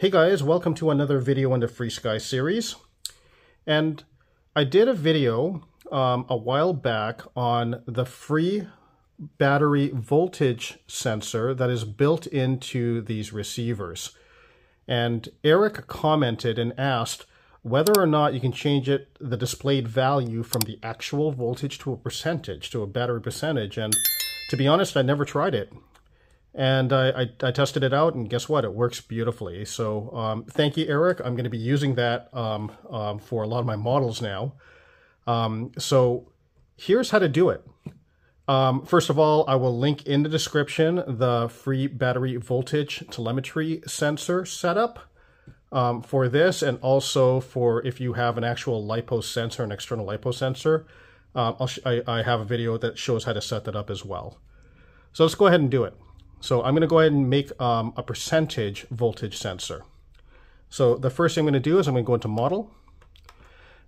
Hey guys, welcome to another video in the FreSky series. And I did a video a while back on the free battery voltage sensor that is built into these receivers. And Eric commented and asked whether or not you can change the displayed value from the actual voltage to a percentage, to a battery percentage. And to be honest, I never tried it. And I tested it out, and guess what? It works beautifully. So thank you, Eric. I'm going to be using that for a lot of my models now. So here's how to do it. First of all, I will link in the description the free battery voltage telemetry sensor setup for this, and also for if you have an actual LiPo sensor, an external LiPo sensor. I have a video that shows how to set that up as well. So let's go ahead and do it. So I'm going to go ahead and make a percentage voltage sensor. So the first thing I'm going to do is I'm going to go into model,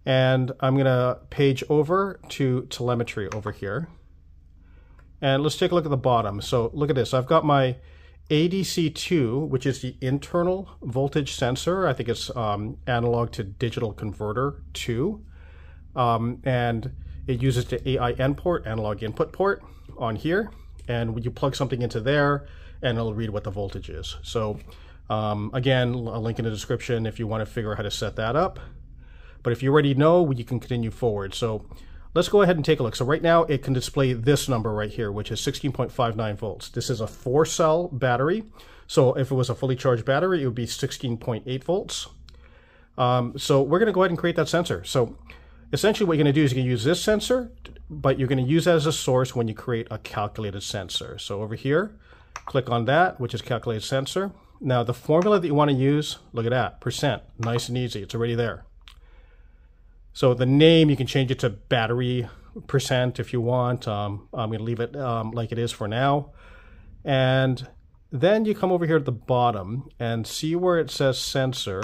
and I'm going to page over to telemetry over here. And let's take a look at the bottom. So look at this. I've got my ADC2, which is the internal voltage sensor. I think it's analog to digital converter 2. And it uses the AIN port, analog input port, on here. And when you plug something into there, and it'll read what the voltage is. So again, a link in the description if you want to figure out how to set that up. But if you already know, you can continue forward. So let's go ahead and take a look. So right now it can display this number right here, which is 16.59 volts. This is a 4-cell battery. So if it was a fully charged battery, it would be 16.8 volts. So we're going to go ahead and create that sensor. So essentially what you're going to do is you're going to use this sensor, but you're going to use that as a source when you create a calculated sensor. So over here, click on that, which is calculated sensor. Now the formula that you want to use, look at that, percent, nice and easy. It's already there. So the name, you can change it to battery percent if you want. I'm going to leave it like it is for now. And then you come over here at the bottom and see where it says sensor.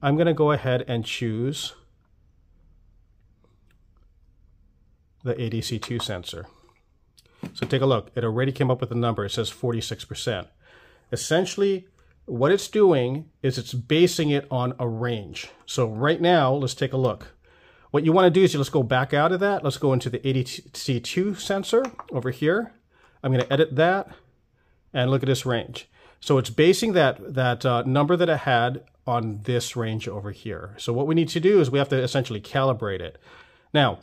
I'm going to go ahead and choose the ADC2 sensor. So take a look, it already came up with a number, it says 46%. Essentially, what it's doing is it's basing it on a range. So right now, let's take a look. What you wanna do is let's go back out of that, let's go into the ADC2 sensor over here. I'm gonna edit that, and look at this range. So it's basing that number that it had on this range over here. So what we need to do is we have to essentially calibrate it. Now,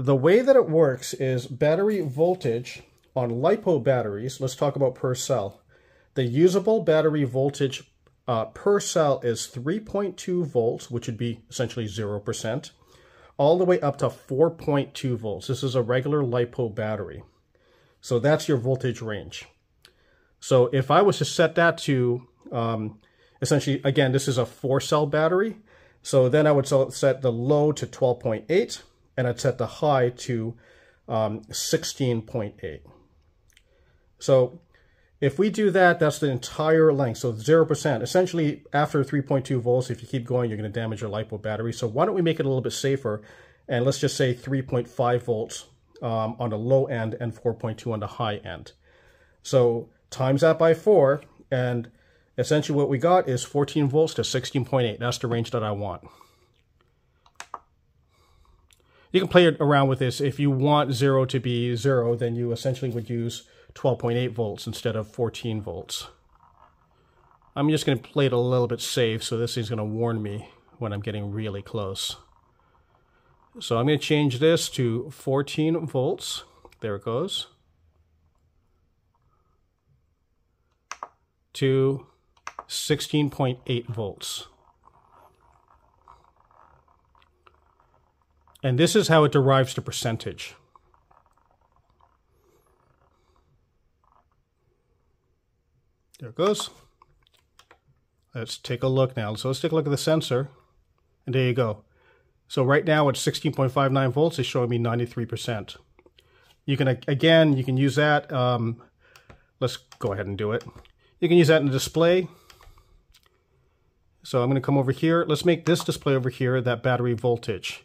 the way that it works is battery voltage on LiPo batteries, let's talk about per cell. The usable battery voltage per cell is 3.2 volts, which would be essentially 0%, all the way up to 4.2 volts. This is a regular LiPo battery. So that's your voltage range. So if I was to set that to, essentially, again, this is a 4-cell battery. So then I would set the low to 12.8. and I'd set the high to 16.8. So if we do that, that's the entire length, so 0%. Essentially, after 3.2 volts, if you keep going, you're gonna damage your LiPo battery. So why don't we make it a little bit safer, and let's just say 3.5 volts on the low end and 4.2 on the high end. So times that by 4, and essentially what we got is 14 volts to 16.8. That's the range that I want. You can play around with this. If you want 0 to be 0, then you essentially would use 12.8 volts instead of 14 volts. I'm just going to play it a little bit safe, so this thing's going to warn me when I'm getting really close. So I'm going to change this to 14 volts. There it goes. To 16.8 volts. And this is how it derives the percentage. There it goes. Let's take a look now. So let's take a look at the sensor. And there you go. So right now it's 16.59 volts. It's showing me 93%. You can, again, you can use that. Let's go ahead and do it. You can use that in the display. So I'm going to come over here. Let's make this display over here that battery voltage.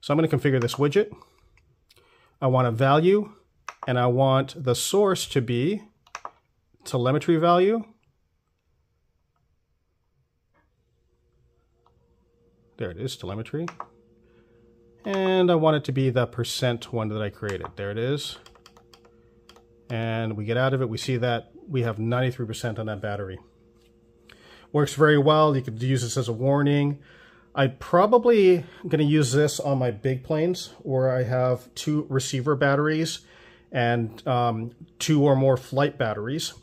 So I'm going to configure this widget. I want a value, and I want the source to be telemetry value There it is, telemetry. And I want it to be the percent one that I created. There it is. And we get out of it, we see that we have 93% on that battery. Works very well. You could use this as a warning. I'm probably going to use this on my big planes where I have 2 receiver batteries and 2 or more flight batteries.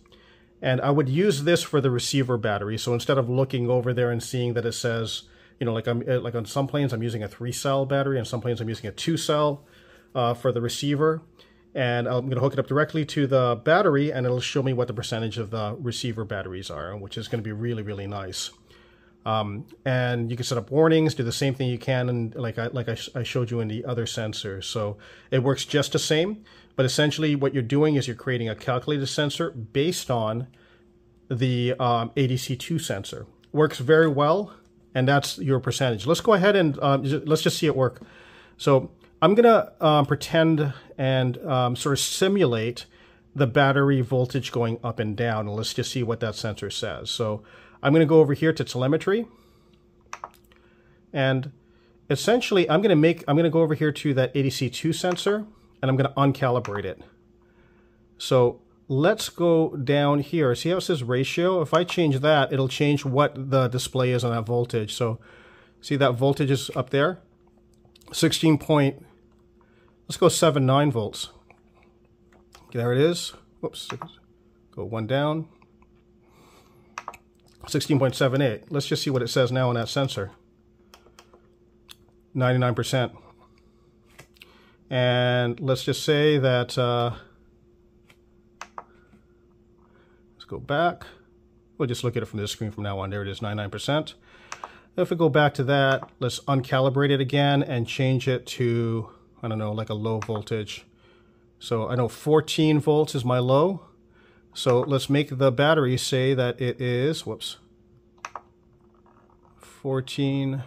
And I would use this for the receiver battery. So instead of looking over there and seeing that it says, you know, like on some planes I'm using a 3-cell battery and some planes I'm using a 2-cell for the receiver. And I'm going to hook it up directly to the battery and it'll show me what the percentage of the receiver batteries are, which is going to be really, really nice. And you can set up warnings, do the same thing you can, and like I showed you in the other sensor. So it works just the same, but essentially what you're doing is you're creating a calculated sensor based on the ADC2 sensor. Works very well, and that's your percentage. Let's go ahead and let's just see it work. So I'm going to pretend and sort of simulate the battery voltage going up and down, and let's just see what that sensor says. So I'm going to go over here to telemetry, and essentially I'm going to go over here to that ADC2 sensor, and I'm going to uncalibrate it. So let's go down here. See how it says ratio? If I change that, it'll change what the display is on that voltage. So see that voltage is up there, 16 point. Let's go 79 volts. Okay, there it is. Whoops. Go one down. 16.78. Let's just see what it says now on that sensor. 99%. And let's just say that, let's go back. We'll just look at it from this screen from now on. There it is, 99%. If we go back to that, let's uncalibrate it again and change it to, I don't know, like a low voltage. So I know 14 volts is my low. So let's make the battery say that it is, whoops, 14.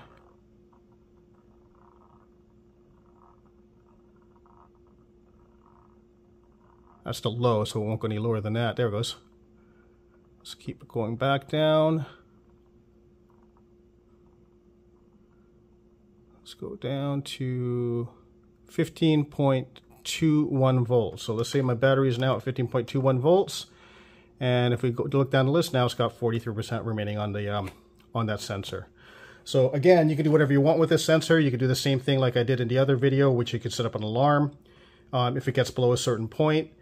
That's the low, so it won't go any lower than that. There it goes. Let's keep going back down. Let's go down to 15.21 volts. So let's say my battery is now at 15.21 volts. And if we go to look down the list, now it's got 43% remaining on the on that sensor. So again, you can do whatever you want with this sensor. You can do the same thing like I did in the other video, which you could set up an alarm if it gets below a certain point.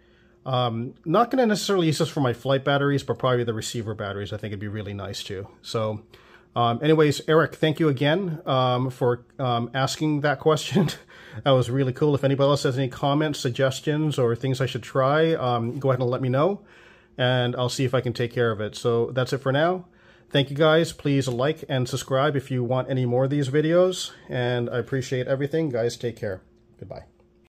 Not going to necessarily use this for my flight batteries, but probably the receiver batteries. I think it'd be really nice too. So anyways, Eric, thank you again for asking that question. That was really cool. If anybody else has any comments, suggestions, or things I should try, go ahead and let me know, and I'll see if I can take care of it. So that's it for now. Thank you guys. Please like and subscribe if you want any more of these videos, and I appreciate everything. Guys, take care. Goodbye.